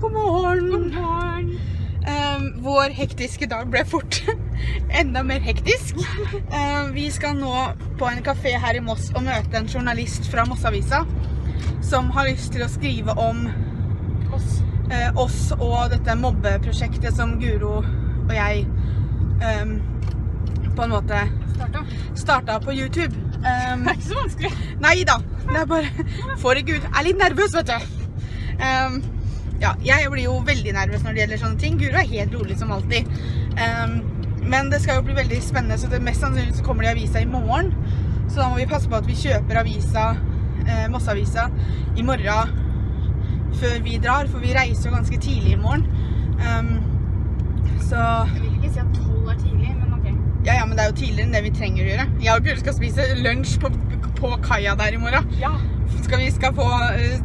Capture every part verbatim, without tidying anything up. God morgen. God morgen. Um, vår hektiske dag ble fort enda mer hektisk. Um, vi skal nå på en kafé her i Moss og møte en journalist fra Moss Avisa som har lyst til å skrive om oss, eh, oss og dette mobbeprosjektet som Guro og jeg um, på en måte startet, startet på YouTube. Um, det er ikke så vanskelig. Nei da, det er bare foregud. Jeg er litt nervøs, vet du. Um, ja, jeg blir jo veldig nervøs når det gjelder sånne ting. Guro er helt rolig som alltid. Um, men det skal jo bli veldig spennende, så det mest sannsynlig så kommer det avisa i morgen. Så da må vi passe på at vi kjøper avisa, eh, Moss-avisa, i morgen før vi drar, for vi reiser jo ganske tidlig i morgen. Um, så... Jeg vil ikke si at tolv er tidlig, men ok. Ja, ja, men det er jo tidligere enn det vi trenger å gjøre. Jeg og Bjørn skal spise lunsj på, på Kaja der i morgen. Ja. Skal vi skal få,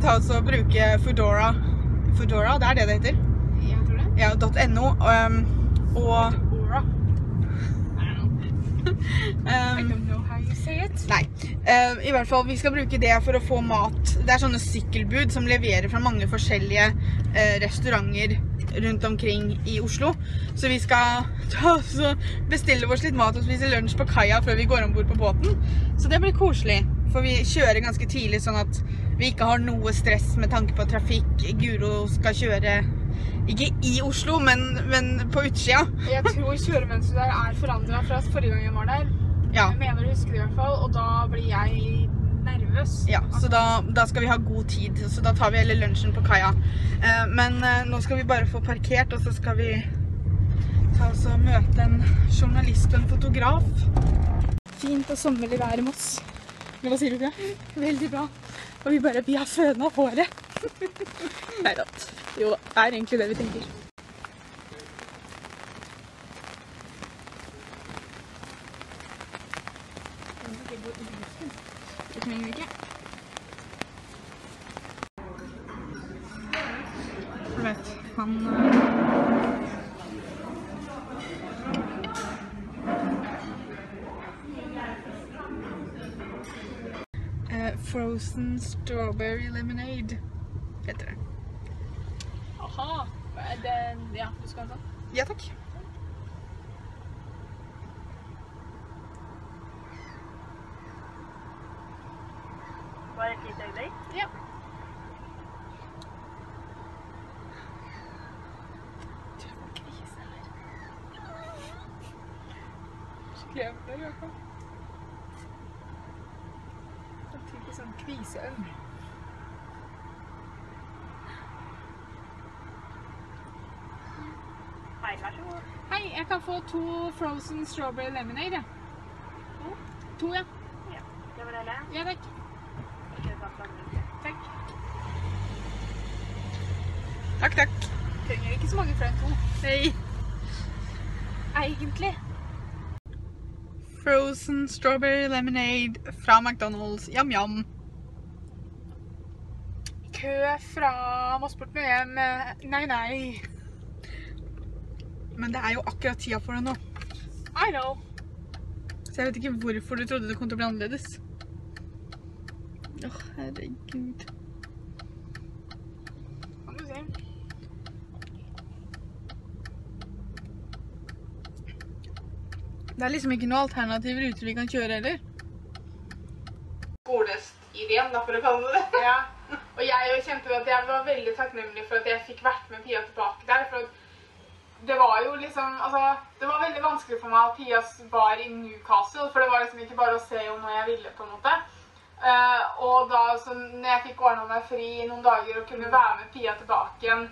ta oss og bruke Foodora. Foodora, det er det det heter. Ja, tror det. Ja, .no. Um, og... Foodora. um, I don't know how you say it. Nei. Um, I hvert fall, vi skal bruke det for å få mat. Det er sånne sykkelbud som leverer fra mange forskjellige uh, restauranter rundt omkring i Oslo. Så vi skal ta, så bestille oss litt mat og spise lunsj på Kaja før vi går ombord på båten. Så det blir koselig, for vi kjører ganske tidlig sånn at vi ikke har noe stress med tanke på trafikk. Guro skal kjøre, ikke i Oslo, men, men på utsida. Jeg tror kjøremønsteret der er forandret fra forrige gang jeg var der. Ja. Jeg mener du husker det i hvert fall, og da blir jeg nervøs. Ja, så da, da skal vi ha god tid, så da tar vi hele lunsjen på Kaja. Eh, men eh, nå skal vi bare få parkert, og så skal vi ta oss og møte en journalist og en fotograf. Fint og sommerlig vær i Moss. Men hva sier du ikke? Veldig bra. Og vi bare, vi har føna på håret. Neida. Jo, det er egentlig det vi tenker. Frozen Strawberry Lemonade heter det. Aha, det, ja, du skal ha sånn? Ja, takk. Var det litt øyeblikk? Ja. Du er på krise, eller? Skikkelig øyeblikk, i hvert fall. Sånn kviseøm. Hei, vær så god. Hei, jeg kan få to Frozen Strawberry Lemonade, ja. To? To, ja. Ja, det var det hele. Ja, takk. Takk. Takk, takk. Trenger ikke så mange flere enn to. Hei. Egentlig. Frozen Strawberry Lemonade fra McDonalds. Jam, jam. Kø fra Måsporten og hjem. Nei, nei. Men det er jo akkurat tida for det nå. I know. Så jeg vet ikke hvorfor du trodde det kom til å bli annerledes. Åh, oh, herregud. Kan du se? Det er liksom ikke noen alternative ruter vi kan kjøre heller. Godest ideen da, for å kalle det. Ja, og jeg kjente at jeg var veldig takknemlig for at jeg fikk vært med Pia tilbake der, for det var jo liksom, altså, det var veldig vanskelig for meg at Pia var i Newcastle, for det var liksom ikke bare å se om når jeg ville på en måte. Uh, og da, så når jeg fikk ordne meg fri i noen dager og kunne være med Pia tilbake igjen.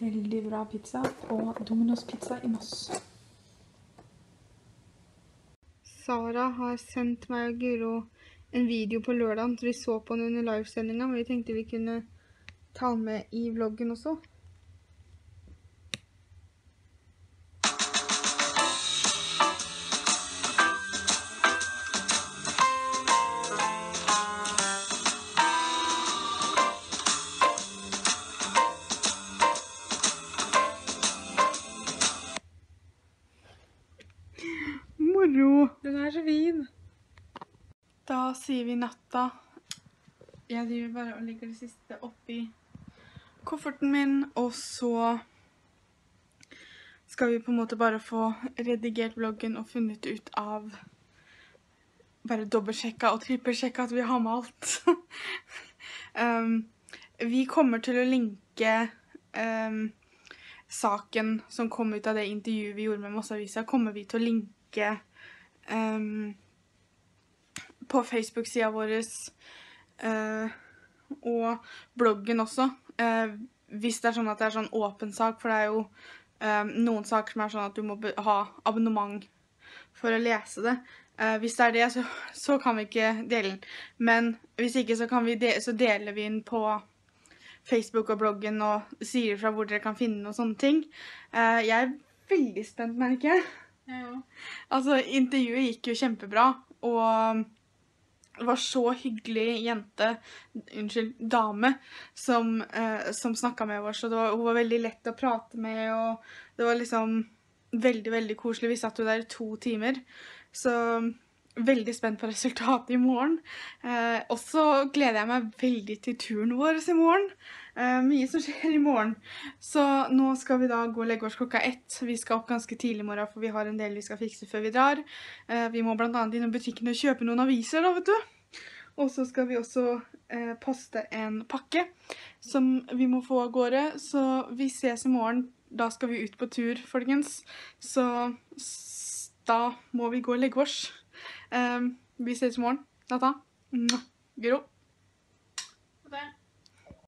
Veldig bra pizza på Domino's Pizza i Moss. Sara har sendt meg og Guro en video på lørdagen, så vi så på den under livesendingen, men vi tenkte vi kunne ta med i vloggen også. Den er så fin. Da sier vi natta jeg driver bare og legger det siste oppi kofferten min, og så skal vi på en måte bare få redigert vloggen og funnet ut av, bare dobbeltsjekka og trippelsjekka at vi har med alt. um, vi kommer til å linke um, saken som kom ut av det intervjuet vi gjorde med Moss Avis, kommer vi til å linke um, på Facebook-sida vår, uh, og bloggen også, uh, hvis det er sånn at det er sånn åpen sak, for det er jo um, noen saker som er sånn at du må ha abonnement for å lese det. Uh, hvis det er det, så, så kan vi ikke dele den, men hvis ikke så, kan vi de så deler vi den på Facebook og bloggen og sier fra hvor dere kan finne den og sånne ting. Uh, jeg er veldig spent, merker jeg. Ja. Altså, intervjuet gikk jo kjempebra, og det var så hyggelig jente, unnskyld, dame, som, eh, som snakket med oss. Og det var, hun var veldig lett å prate med, og det var liksom veldig, veldig koselig. Vi satt jo der i to timer, så veldig spent på resultatet i morgen. Eh, og så gleder jeg meg veldig til turen vår i morgen. Eh, mye som skjer i morgen. Så nå skal vi da gå og legge oss klokka ett. Vi skal opp ganske tidlig i morgen, for vi har en del vi skal fikse før vi drar. Eh, vi må blant annet innom butikken og kjøpe noen aviser da, vet du. Og så skal vi også eh, poste en pakke som vi må få av gårde. Så vi ses i morgen. Da skal vi ut på tur, folkens. Så da må vi gå og legge oss. Um, vi ses i morgen. Natta. Guro.